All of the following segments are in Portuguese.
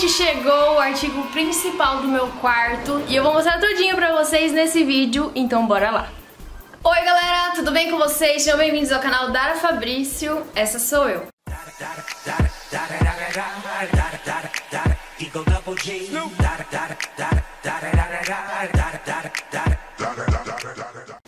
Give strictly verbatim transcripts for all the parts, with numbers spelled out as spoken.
Gente, chegou o artigo principal do meu quarto e eu vou mostrar tudinho pra vocês nesse vídeo, então bora lá. Oi galera, tudo bem com vocês? Sejam bem-vindos ao canal Dhara Fabrício, essa sou eu.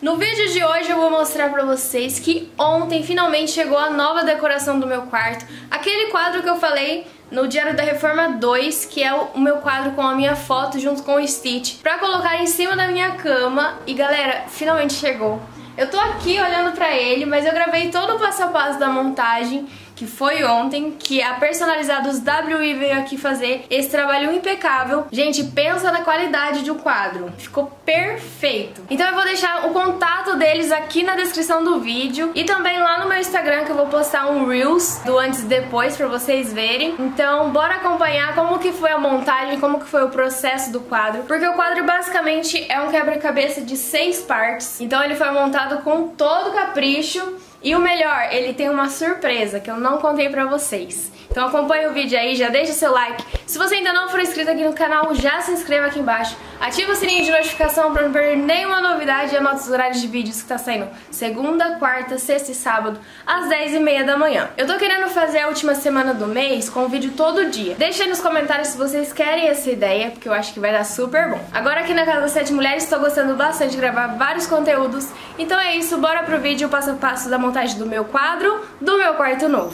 No vídeo de hoje eu vou mostrar pra vocês que ontem finalmente chegou a nova decoração do meu quarto, aquele quadro que eu falei no Diário da Reforma dois, que é o meu quadro com a minha foto junto com o Stitch, pra colocar em cima da minha cama. E galera, finalmente chegou. Eu tô aqui olhando pra ele, mas eu gravei todo o passo a passo da montagem, que foi ontem, que a Personalizados dáblio E veio aqui fazer esse trabalho impecável. Gente, pensa na qualidade do quadro, ficou perfeito. Então eu vou deixar o contato deles aqui na descrição do vídeo e também lá no meu Instagram, que eu vou postar um Reels do antes e depois pra vocês verem. Então bora acompanhar como que foi a montagem, como que foi o processo do quadro, porque o quadro basicamente é um quebra-cabeça de seis partes, então ele foi montado com todo capricho. E o melhor, ele tem uma surpresa que eu não contei pra vocês. Então acompanha o vídeo aí, já deixa seu like. Se você ainda não for inscrito aqui no canal, já se inscreva aqui embaixo. Ativa o sininho de notificação pra não perder nenhuma novidade. E anota os horários de vídeos que tá saindo segunda, quarta, sexta e sábado, às dez e meia da manhã. Eu tô querendo fazer a última semana do mês com vídeo todo dia. Deixa aí nos comentários se vocês querem essa ideia, porque eu acho que vai dar super bom. Agora aqui na Casa das Sete Mulheres, tô gostando bastante de gravar vários conteúdos. Então é isso, bora pro vídeo passo a passo da montagem do meu quadro, do meu quarto novo.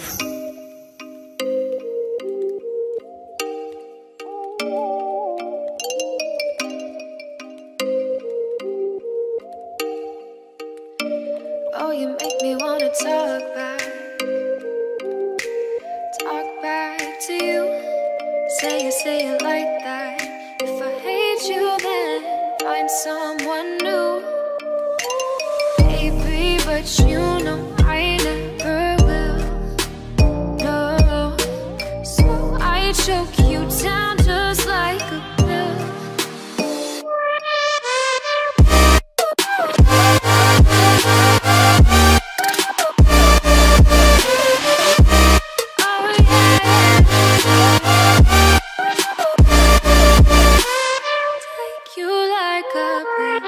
Oh, you make me wanna talk back, talk back to you. Say you say it like that. If I hate you, then find someone new. Baby, but you know. Choke you down just like a pill. Oh yeah, take you like a pill.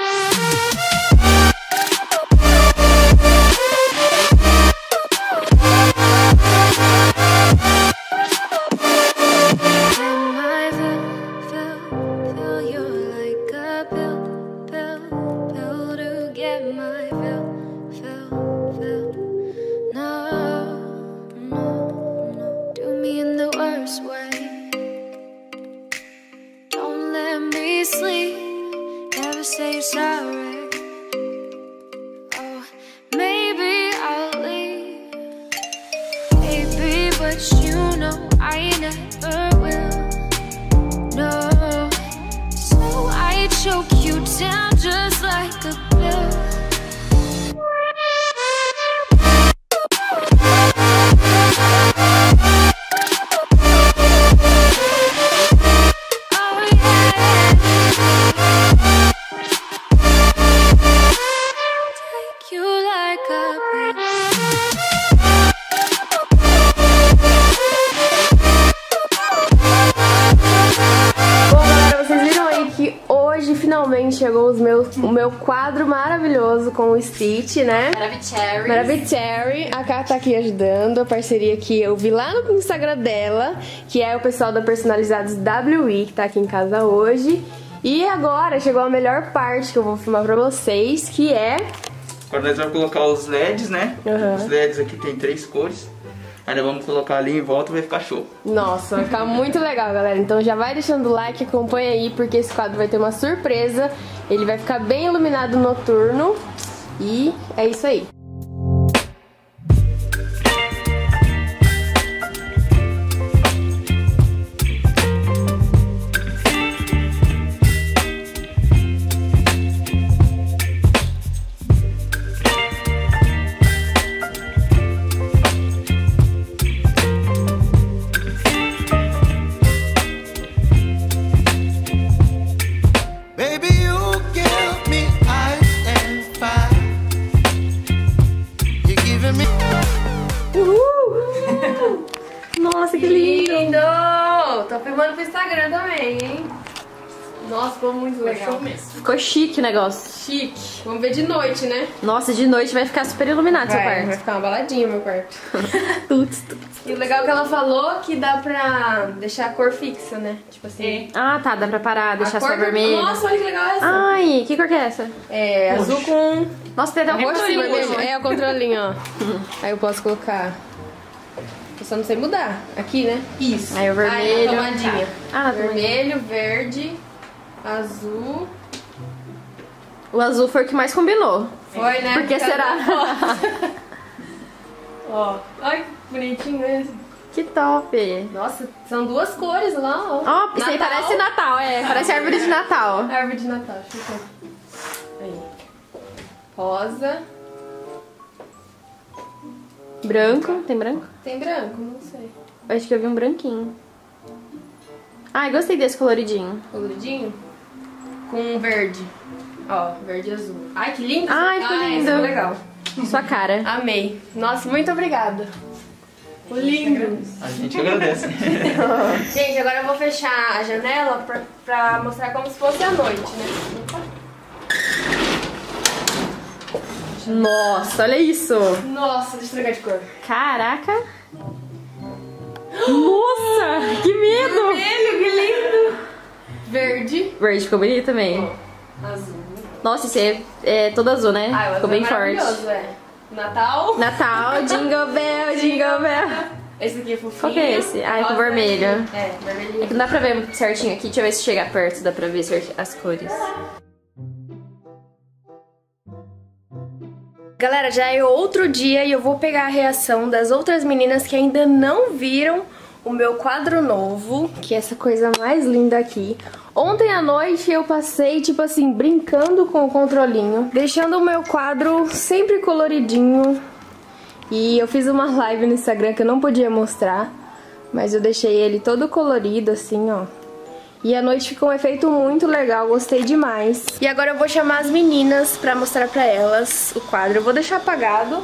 Choke you down just like a pill. Finalmente chegou os meus, o meu quadro maravilhoso com o Stitch, né? Maravicherry. Maravicherry. A Ká tá aqui ajudando, a parceria que eu vi lá no Instagram dela, que é o pessoal da Personalizados dáblio E, que tá aqui em casa hoje. E agora chegou a melhor parte que eu vou filmar pra vocês, que é... Agora nós vamos colocar os léds, né? Uhum. Os léds aqui tem três cores. Ainda vamos colocar ali em volta e vai ficar show. Nossa, vai ficar muito legal, galera. Então já vai deixando o like, acompanha aí, porque esse quadro vai ter uma surpresa. Ele vai ficar bem iluminado noturno. E é isso aí. Eu mando pro Instagram também, hein? Nossa, ficou muito legal. Ficou chique o negócio. Chique. Vamos ver de noite, né? Nossa, de noite vai ficar super iluminado vai, seu quarto. Vai ficar uma baladinha meu quarto. Tuts, tuts. E o legal é que ela falou que dá pra deixar a cor fixa, né? Tipo assim. É. Ah, tá. Dá pra parar, deixar só vermelho. Nossa, olha que legal essa. Ai, que cor que é essa? É azul com... Nossa, tem até o controlinho. Mesmo. É, o controlinho, ó. Aí eu posso colocar... Eu só não sei mudar. Aqui, né? Isso. Aí o vermelho... Aí, tomadinha. Ah, vermelho, verde... Azul. O azul foi o que mais combinou. Foi, né? Porque será? Ó, ai, que bonitinho esse. Que top. Nossa, são duas cores lá, ó. Ó, oh, isso aí parece Natal, é. Parece árvore de Natal. Árvore de Natal, deixa eu ver. Aí. Rosa. Branco, tem branco? Tem branco, não sei. Eu acho que eu vi um branquinho. Ai, ah, gostei desse coloridinho. Coloridinho? Com verde. Ó, verde e azul. Ai, que lindo. Ai, ficou ah, lindo. Ficou legal. Sua cara. Amei. Nossa, muito obrigada. Ficou lindo. A gente agradece. Gente, agora eu vou fechar a janela pra, pra mostrar como se fosse a noite, né? Nossa, olha isso. Nossa, deixa eu trocar de cor. Caraca. Nossa, que medo! Vermelho, que lindo! Verde. Verde ficou bonito também. Oh, azul. Nossa, esse é, é todo azul, né? Ah, ficou bem é forte. É. Natal. Natal, Jingle Bell, Jingle Bell. Esse aqui é fofinho. Qual que é esse? Ah, é com vermelho. É, vermelhinho. É que não dá pra ver certinho aqui. Deixa eu ver se chegar perto, dá pra ver as cores. Galera, já é outro dia e eu vou pegar a reação das outras meninas que ainda não viram o meu quadro novo, que é essa coisa mais linda aqui. Ontem à noite eu passei, tipo assim, brincando com o controlinho, deixando o meu quadro sempre coloridinho. E eu fiz uma live no Instagram que eu não podia mostrar, mas eu deixei ele todo colorido assim, ó. E à noite ficou um efeito muito legal, gostei demais. E agora eu vou chamar as meninas pra mostrar pra elas o quadro. Eu vou deixar apagado.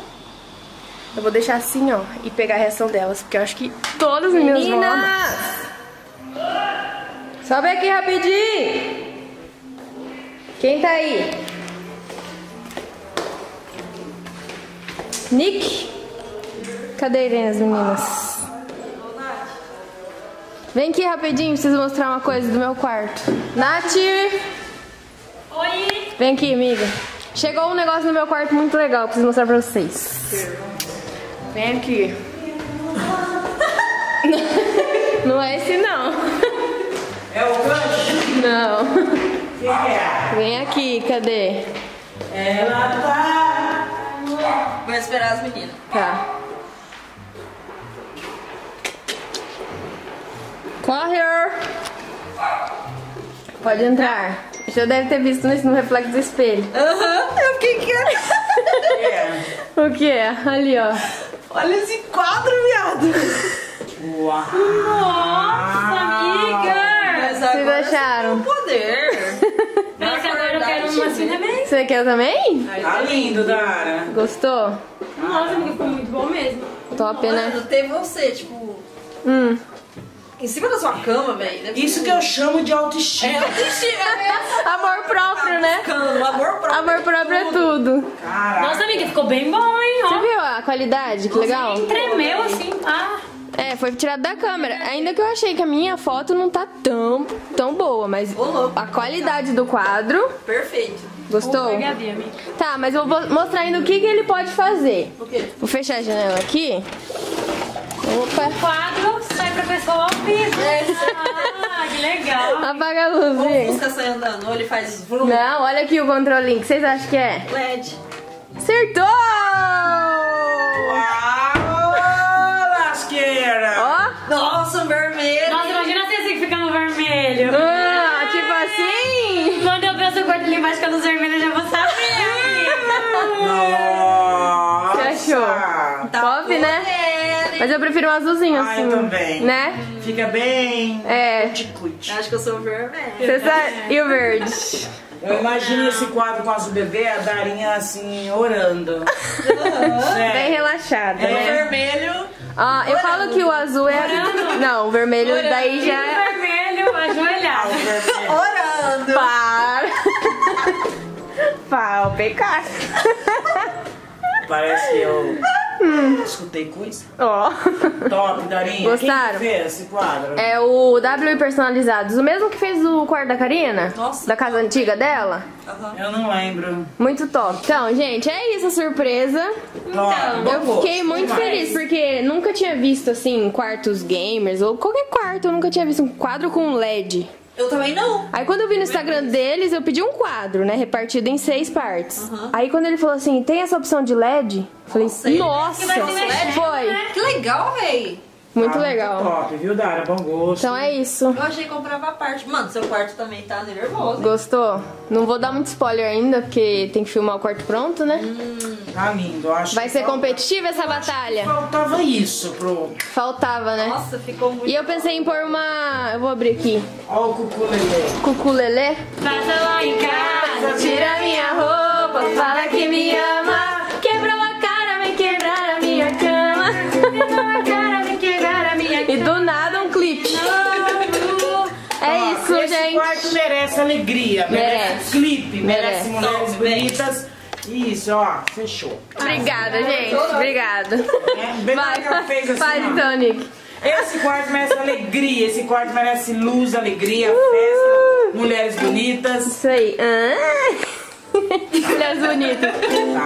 Eu vou deixar assim, ó, e pegar a reação delas, porque eu acho que todas as meninas vão amar. Sobe aqui rapidinho. Quem tá aí? Nick? Cadê ele, as meninas? Vem aqui rapidinho, preciso mostrar uma coisa do meu quarto. Nath! Oi! Vem aqui, amiga. Chegou um negócio no meu quarto muito legal, preciso mostrar pra vocês. Vem aqui. Não é esse não. É o gancho? Não. O que é? Vem aqui, cadê? Ela tá... Vou esperar as meninas. Tá. Corre! Pode entrar. Já deve ter visto isso no reflexo do espelho. Aham, uhum, eu fiquei quieta. O que é? Ali, ó. Olha esse quadro, viado. Uau! Nossa, amiga! Vocês acharam? Poder! Mas agora eu quero uma assim também. Você quer também? Tá lindo, Dhara. Gostou? Nossa, amiga, ficou muito bom mesmo. Top, nossa, né? Teve você, tipo. Hum. Em cima da sua cama, velho. Isso que eu chamo de autoestima. É autoestima, é. Amor próprio, né? Amor próprio. Amor próprio é tudo. Caraca. Nossa, amiga, ficou bem bom, hein? Ó. Você viu a qualidade? Que nossa, legal. Tremeu assim. Ah. É, foi tirado da câmera. Ainda que eu achei que a minha foto não tá tão, tão boa, mas olô, a qualidade do quadro... Perfeito. Gostou? Oh, tá, mas eu vou mostrar ainda o que, que ele pode fazer. O quê? Vou fechar a janela aqui. Opa. O quadro sai pra pessoa ao vivo. É. Ah, que legal. Apaga a luz, hein? Ou busca sai andando, ou ele faz... Vrum. Não, olha aqui o controlinho. O que vocês acham que é? L E D. Acertou! Uau, lasqueira! Ó. Nossa, um vermelho. Nossa, imagina se assim fica no vermelho. Ah, tipo assim? Quando eu ver o seu quarto ali embaixo com a luz vermelha, já vou saber. Você achou? Tá top, bom, né? Mas eu prefiro um azulzinho, ah, assim. Ah, eu também. Né? Hum. Fica bem... É. Cuti-cuti. Acho que eu sou vermelho. Você sabe? E o verde? Eu imagino não. Esse quadro com azul bebê, a Dharinha, assim, orando. Uhum. É. Bem relaxada. É. Né? O vermelho... Ah, eu orando. Falo que o azul é... Orando. Não, o vermelho orando. Daí já... joelho, ajoelhado. Orando. Para. Para o pecado. Parece que eu hum. escutei coisa. Ó. Oh. Top, Dorinha. Gostaram? Quem fez esse quadro? É o dáblio e Personalizados. O mesmo que fez o quarto da Karina? Nossa. Da casa antiga dela? Uhum. Eu não lembro. Muito top. Então, gente, é isso a surpresa. Então, então eu fiquei muito mais. feliz, porque nunca tinha visto, assim, quartos gamers, ou qualquer quarto, eu nunca tinha visto um quadro com L E D. Eu também não. Aí quando eu vi no Instagram deles, eu pedi um quadro, né, repartido em seis partes. Uhum. Aí quando ele falou assim, tem essa opção de L E D? Eu falei, nossa, nossa, que L E D foi. Né? Que legal, véi. Muito ah, legal. Muito top, viu, Dhara? Bom gosto. Então é isso. Eu achei que comprava a parte. Mano, seu quarto também tá nervoso. Hein? Gostou? Não vou dar muito spoiler ainda, porque tem que filmar o quarto pronto, né? Hum, tá lindo, eu acho. Vai ser falta... competitiva essa eu batalha? Faltava isso pro... Faltava, né? Nossa, ficou muito... E eu pensei em pôr uma... Eu vou abrir aqui. Ó o cuculelê. Cuculelê? Passa lá em casa, tira minha roupa, fala que me ama. Quebrou a cara, vem quebrar a minha cama. Quebrou a cara. E do nada um clipe. É isso, gente. Esse quarto merece alegria, merece clipe, merece mulheres bonitas. Isso, ó, fechou. Obrigada, gente. Obrigada. Vai, então, Nick. Esse quarto merece alegria, esse quarto merece luz, alegria, festa, mulheres bonitas. Isso aí. Mulheres bonitas.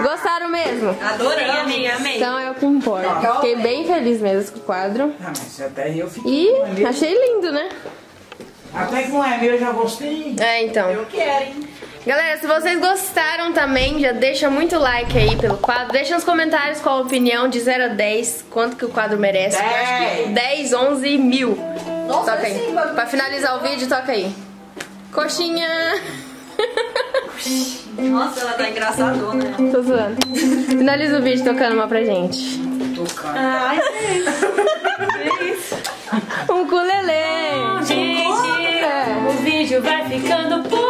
Gostaram mesmo? Adorei, amei, amei. Então é o que importa. Fiquei bem feliz mesmo com o quadro. Ah, mas até eu fiquei. E achei lindo, né? Até com é meu eu já gostei. É, então. Eu quero, hein? Galera, se vocês gostaram também, já deixa muito like aí pelo quadro. Deixa nos comentários qual a opinião de zero a dez, quanto que o quadro merece. dez, eu acho que dez, onze mil. Nossa, toca aí. Sim, pra finalizar o vídeo, toca aí. Coxinha. Nossa, ela tá engraçadona. Tô zoando. Finaliza o vídeo tocando uma pra gente. Tocando. Ai, é isso. Um ukulele. Gente, o vídeo vai ficando por